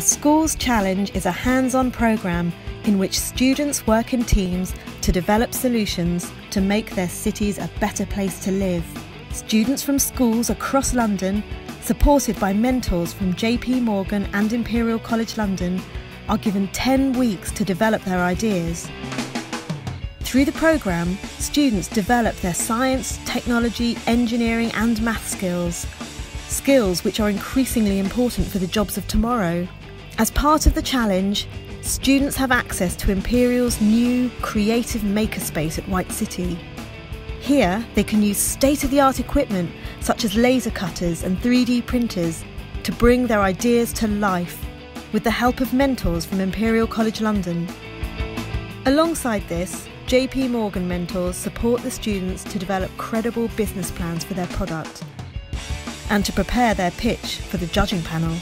The Schools Challenge is a hands-on programme in which students work in teams to develop solutions to make their cities a better place to live. Students from schools across London, supported by mentors from JP Morgan and Imperial College London, are given 10 weeks to develop their ideas. Through the programme, students develop their science, technology, engineering and math skills, skills which are increasingly important for the jobs of tomorrow. As part of the challenge, students have access to Imperial's new creative makerspace at White City. Here, they can use state-of-the-art equipment such as laser cutters and 3D printers to bring their ideas to life with the help of mentors from Imperial College London. Alongside this, JP Morgan mentors support the students to develop credible business plans for their product and to prepare their pitch for the judging panel.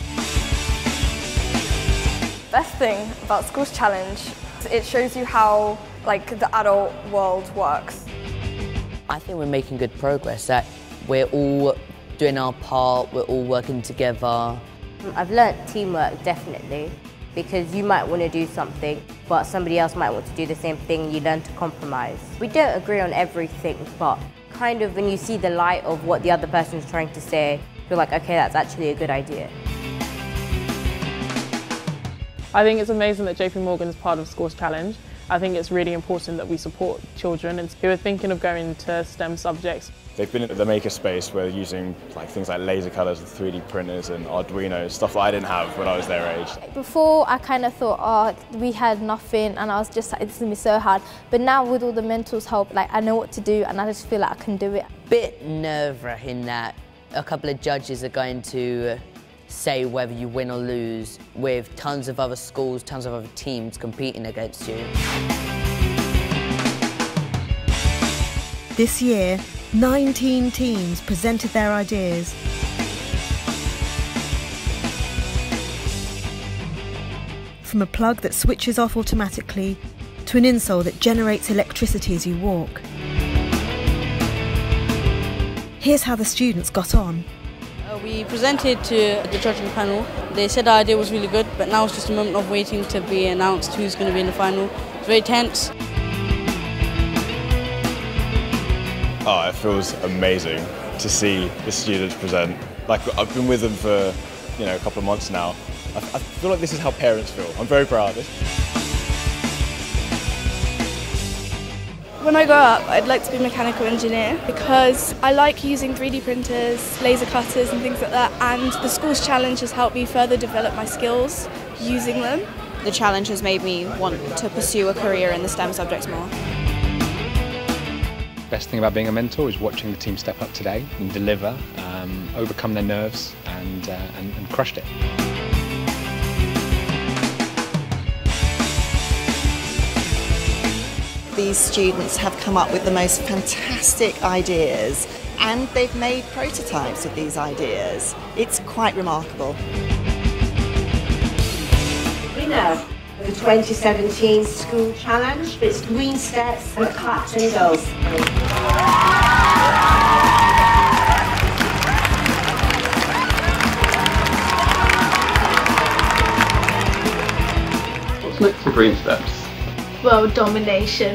The best thing about Schools Challenge is it shows you how the adult world works. I think we're making good progress, that we're all doing our part, we're all working together. I've learnt teamwork, definitely, because you might want to do something, but somebody else might want to do the same thing. You learn to compromise. We don't agree on everything, but kind of when you see the light of what the other person's trying to say, you're like, okay, that's actually a good idea. I think it's amazing that JP Morgan is part of Schools Challenge. I think it's really important that we support children who are thinking of going to STEM subjects. They've been at the makerspace where they're using things like laser cutters and 3D printers and Arduino, stuff that I didn't have when I was their age. Before I kind of thought, oh, we had nothing and I was just like, this is going to be so hard. But now with all the mentors' help, I know what to do and I just feel like I can do it. Bit nerve-wracking that a couple of judges are going to say whether you win or lose, with tons of other schools, tons of other teams competing against you. This year, 19 teams presented their ideas. From a plug that switches off automatically to an insole that generates electricity as you walk. Here's how the students got on. We presented to the judging panel. They said our idea was really good, but now it's just a moment of waiting to be announced who's going to be in the final. It's very tense. Oh, it feels amazing to see the students present. I've been with them for, a couple of months now. I feel like this is how parents feel. I'm very proud of it. When I grow up, I'd like to be a mechanical engineer because I like using 3D printers, laser cutters and things like that, and the Schools Challenge has helped me further develop my skills using them. The challenge has made me want to pursue a career in the STEM subjects more. The best thing about being a mentor is watching the team step up today and deliver, overcome their nerves and crushed it. These students have come up with the most fantastic ideas and they've made prototypes of these ideas. It's quite remarkable. Winner of the 2017 School Challenge, it's Green Steps and Clap to Needles. What's next for Green Steps? World domination.